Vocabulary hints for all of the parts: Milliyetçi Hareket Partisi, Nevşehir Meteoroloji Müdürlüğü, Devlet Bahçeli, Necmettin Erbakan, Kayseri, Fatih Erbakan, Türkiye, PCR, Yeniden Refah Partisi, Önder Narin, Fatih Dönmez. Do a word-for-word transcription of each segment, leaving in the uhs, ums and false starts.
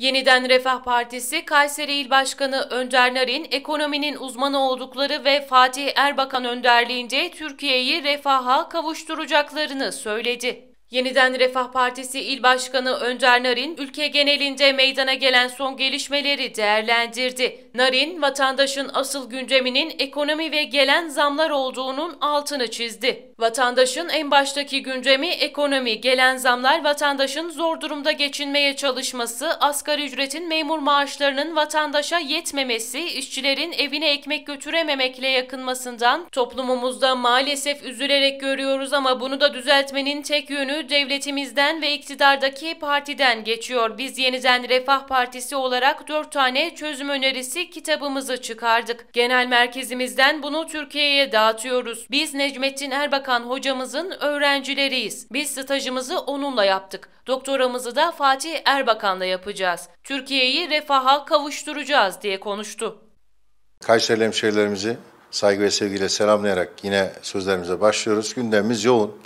Yeniden Refah Partisi, Kayseri İl Başkanı Önder Narin, ekonominin uzmanı oldukları ve Fatih Erbakan önderliğinde Türkiye'yi refaha kavuşturacaklarını söyledi. Yeniden Refah Partisi İl Başkanı Önder Narin, ülke genelinde meydana gelen son gelişmeleri değerlendirdi. Narin, vatandaşın asıl gündeminin ekonomi ve gelen zamlar olduğunun altını çizdi. Vatandaşın en baştaki gündemi ekonomi, gelen zamlar, vatandaşın zor durumda geçinmeye çalışması, asgari ücretin memur maaşlarının vatandaşa yetmemesi, işçilerin evine ekmek götürememekle yakınmasından toplumumuzda maalesef üzülerek görüyoruz ama bunu da düzeltmenin tek yönü devletimizden ve iktidardaki partiden geçiyor. Biz Yeniden Refah Partisi olarak dört tane çözüm önerisi kitabımızı çıkardık. Genel merkezimizden bunu Türkiye'ye dağıtıyoruz. Biz Necmettin Erbakan hocamızın öğrencileriyiz. Biz stajımızı onunla yaptık. Doktoramızı da Fatih Erbakan'la yapacağız. Türkiye'yi refaha kavuşturacağız diye konuştu. Kayseri hemşehrilerimizi saygı ve sevgiyle selamlayarak yine sözlerimize başlıyoruz. Gündemimiz yoğun.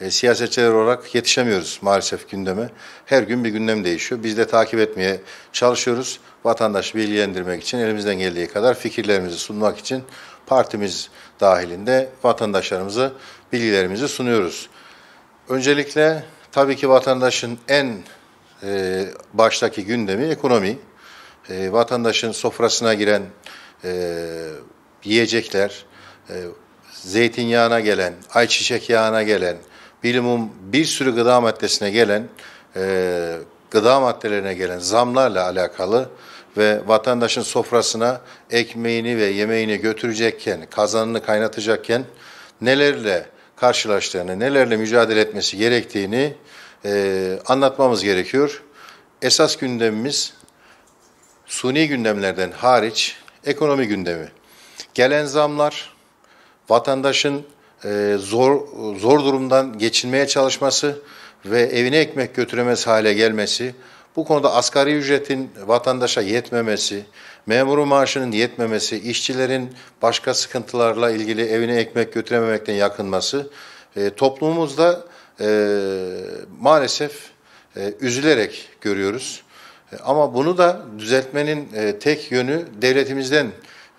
E, siyasetçiler olarak yetişemiyoruz maalesef gündeme. Her gün bir gündem değişiyor. Biz de takip etmeye çalışıyoruz. Vatandaşı bilgilendirmek için elimizden geldiği kadar fikirlerimizi sunmak için partimiz dahilinde vatandaşlarımıza bilgilerimizi sunuyoruz. Öncelikle tabii ki vatandaşın en e, baştaki gündemi ekonomi. E, vatandaşın sofrasına giren e, yiyecekler, e, zeytinyağına gelen, ayçiçek yağına gelen, bilimum bir sürü gıda maddesine gelen, e, gıda maddelerine gelen zamlarla alakalı ve vatandaşın sofrasına ekmeğini ve yemeğini götürecekken, kazanını kaynatacakken nelerle karşılaştığını, nelerle mücadele etmesi gerektiğini e, anlatmamız gerekiyor. Esas gündemimiz suni gündemlerden hariç ekonomi gündemi. Gelen zamlar, vatandaşın Ee, zor zor durumdan geçinmeye çalışması ve evine ekmek götüremez hale gelmesi, bu konuda asgari ücretin vatandaşa yetmemesi, memuru maaşının yetmemesi, işçilerin başka sıkıntılarla ilgili evine ekmek götürememekten yakınması, e, toplumumuzda e, maalesef e, üzülerek görüyoruz. E, ama bunu da düzeltmenin e, tek yönü devletimizden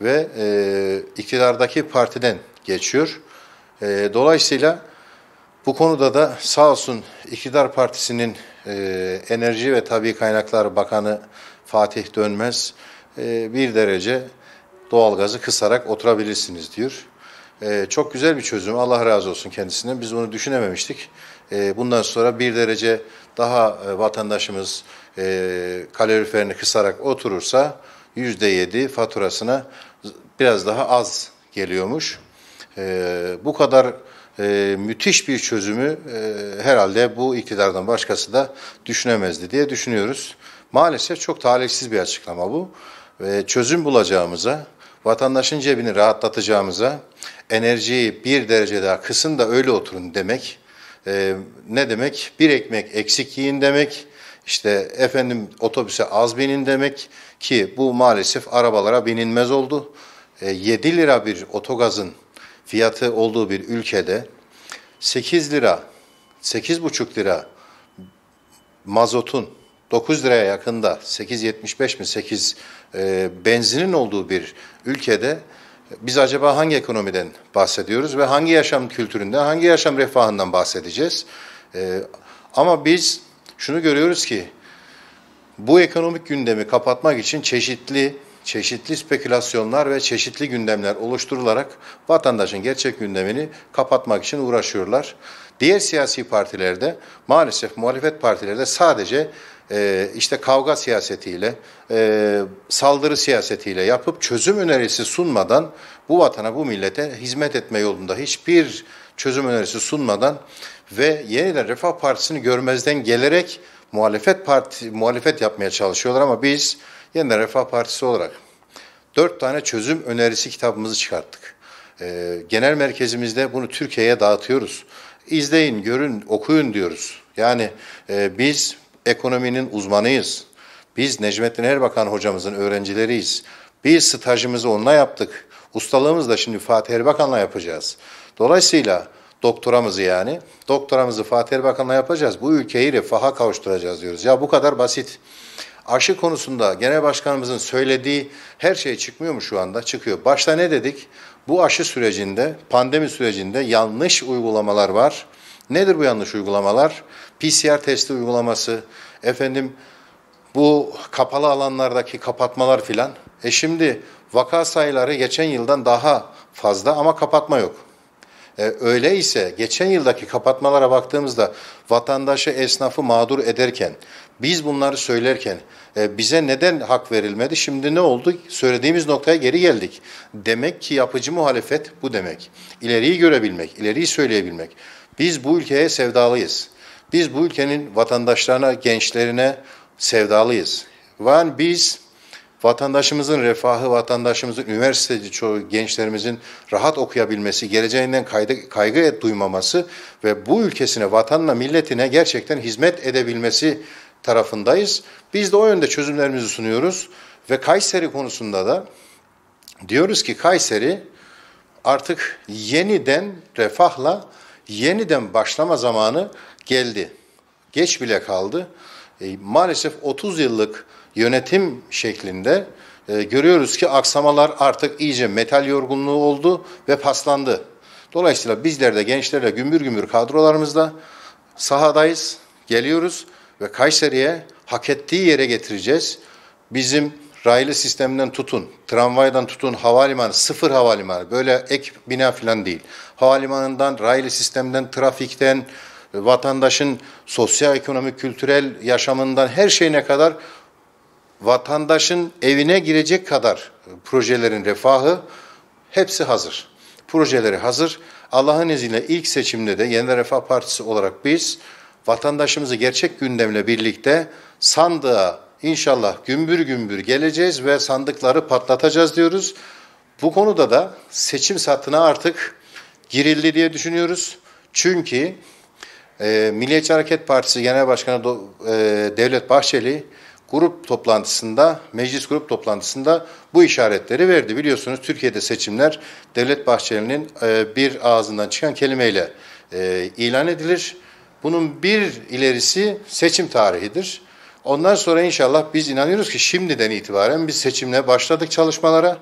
ve e, iktidardaki partiden geçiyor. Dolayısıyla bu konuda da sağ olsun iktidar partisinin Enerji ve Tabii Kaynaklar Bakanı Fatih Dönmez bir derece doğalgazı kısarak oturabilirsiniz diyor. Çok güzel bir çözüm, Allah razı olsun kendisinden. Biz bunu düşünememiştik. Bundan sonra bir derece daha vatandaşımız kaloriferini kısarak oturursa yüzde yedi faturasına biraz daha az geliyormuş. Ee, bu kadar e, müthiş bir çözümü e, herhalde bu iktidardan başkası da düşünemezdi diye düşünüyoruz. Maalesef çok talihsiz bir açıklama bu. E, çözüm bulacağımıza, vatandaşın cebini rahatlatacağımıza, enerjiyi bir derece daha kısın da öyle oturun demek. E, ne demek? Bir ekmek eksik yiyin demek. İşte efendim otobüse az binin demek ki bu maalesef arabalara binilmez oldu. E, yedi lira bir otogazın fiyatı olduğu bir ülkede sekiz lira, sekiz buçuk lira mazotun dokuz liraya yakında sekiz yetmiş beş mi sekiz e, benzinin olduğu bir ülkede biz acaba hangi ekonomiden bahsediyoruz ve hangi yaşam kültüründen, hangi yaşam refahından bahsedeceğiz? E, ama biz şunu görüyoruz ki bu ekonomik gündemi kapatmak için çeşitli çeşitli spekülasyonlar ve çeşitli gündemler oluşturularak vatandaşın gerçek gündemini kapatmak için uğraşıyorlar. Diğer siyasi partilerde, maalesef muhalefet partilerde sadece e, işte kavga siyasetiyle, e, saldırı siyasetiyle yapıp çözüm önerisi sunmadan, bu vatana, bu millete hizmet etme yolunda hiçbir çözüm önerisi sunmadan ve Yeniden Refah Partisi'ni görmezden gelerek muhalefet parti muhalefet yapmaya çalışıyorlar ama biz Yeniden Refah Partisi olarak dört tane çözüm önerisi kitabımızı çıkarttık. Ee, genel merkezimizde bunu Türkiye'ye dağıtıyoruz. İzleyin, görün, okuyun diyoruz. Yani e, biz ekonominin uzmanıyız. Biz Necmettin Erbakan hocamızın öğrencileriyiz. Biz stajımızı onunla yaptık. Ustalığımızı da şimdi Fatih Erbakan'la yapacağız. Dolayısıyla doktoramızı yani, doktoramızı Fatih Erbakan'la yapacağız. Bu ülkeyi refaha kavuşturacağız diyoruz. Ya bu kadar basit. Aşı konusunda Genel Başkanımızın söylediği her şey çıkmıyor mu şu anda? Çıkıyor. Başta ne dedik? Bu aşı sürecinde, pandemi sürecinde yanlış uygulamalar var. Nedir bu yanlış uygulamalar? P C R testi uygulaması, efendim bu kapalı alanlardaki kapatmalar filan. E şimdi vaka sayıları geçen yıldan daha fazla ama kapatma yok. E, öyle ise geçen yıldaki kapatmalara baktığımızda vatandaşı, esnafı mağdur ederken, biz bunları söylerken e, bize neden hak verilmedi? Şimdi ne oldu? Söylediğimiz noktaya geri geldik. Demek ki yapıcı muhalefet bu demek. İleriyi görebilmek, ileriyi söyleyebilmek. Biz bu ülkeye sevdalıyız. Biz bu ülkenin vatandaşlarına, gençlerine sevdalıyız. Ve biz vatandaşımızın refahı, vatandaşımızın, üniversiteci çoğu gençlerimizin rahat okuyabilmesi, geleceğinden kaygı, kaygı duymaması ve bu ülkesine, vatanına, milletine gerçekten hizmet edebilmesi tarafındayız. Biz de o yönde çözümlerimizi sunuyoruz ve Kayseri konusunda da diyoruz ki Kayseri artık yeniden refahla yeniden başlama zamanı geldi. Geç bile kaldı. E, maalesef otuz yıllık yönetim şeklinde e, görüyoruz ki aksamalar artık iyice metal yorgunluğu oldu ve paslandı. Dolayısıyla bizler de gençlerle gümbür gümbür kadrolarımızda sahadayız, geliyoruz ve Kayseri'ye hak ettiği yere getireceğiz. Bizim raylı sisteminden tutun, tramvaydan tutun, havalimanı, sıfır havalimanı, böyle ek bina falan değil. Havalimanından, raylı sistemden, trafikten, vatandaşın sosyoekonomik, kültürel yaşamından her şeyine kadar vatandaşın evine girecek kadar projelerin refahı hepsi hazır. Projeleri hazır. Allah'ın izniyle ilk seçimde de Yeniden Refah Partisi olarak biz vatandaşımızı gerçek gündemle birlikte sandığa inşallah gümbür gümbür geleceğiz ve sandıkları patlatacağız diyoruz. Bu konuda da seçim satına artık girildi diye düşünüyoruz. Çünkü e, Milliyetçi Hareket Partisi Genel Başkanı Do e, Devlet Bahçeli grup toplantısında, meclis grup toplantısında bu işaretleri verdi. Biliyorsunuz Türkiye'de seçimler Devlet Bahçeli'nin e, bir ağzından çıkan kelimeyle e, ilan edilir. Bunun bir ilerisi seçim tarihidir. Ondan sonra inşallah biz inanıyoruz ki şimdiden itibaren biz seçimle başladık çalışmalara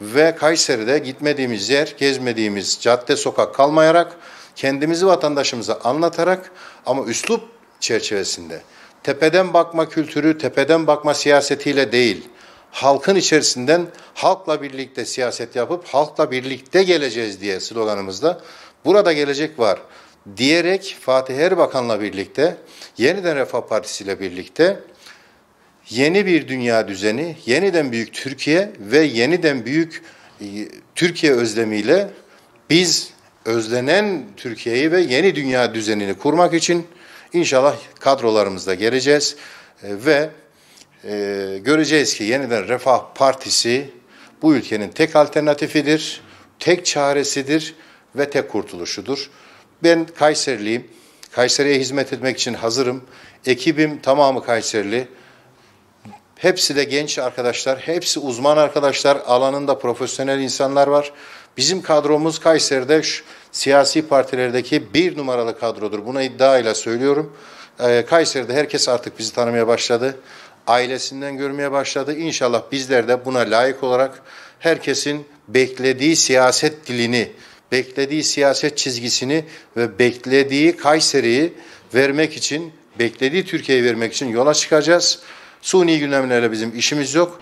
ve Kayseri'de gitmediğimiz yer, gezmediğimiz cadde, sokak kalmayarak kendimizi vatandaşımıza anlatarak ama üslup çerçevesinde tepeden bakma kültürü, tepeden bakma siyasetiyle değil, halkın içerisinden halkla birlikte siyaset yapıp halkla birlikte geleceğiz diye sloganımızda burada gelecek var diyerek Fatih Erbakan'la birlikte, Yeniden Refah Partisi ile birlikte yeni bir dünya düzeni, yeniden büyük Türkiye ve yeniden büyük Türkiye özlemiyle biz özlenen Türkiye'yi ve yeni dünya düzenini kurmak için İnşallah kadrolarımızda geleceğiz ve e, göreceğiz ki Yeniden Refah Partisi bu ülkenin tek alternatifidir, tek çaresidir ve tek kurtuluşudur. Ben Kayseriliyim, Kayseri'ye hizmet etmek için hazırım. Ekibim tamamı Kayserili, hepsi de genç arkadaşlar, hepsi uzman arkadaşlar, alanında profesyonel insanlar var. Bizim kadromuz Kayseri'de şu, siyasi partilerdeki bir numaralı kadrodur. Buna iddiayla söylüyorum. Ee, Kayseri'de herkes artık bizi tanımaya başladı. Ailesinden görmeye başladı. İnşallah bizler de buna layık olarak herkesin beklediği siyaset dilini, beklediği siyaset çizgisini ve beklediği Kayseri'yi vermek için, beklediği Türkiye'yi vermek için yola çıkacağız. Suni gündemlerle bizim işimiz yok.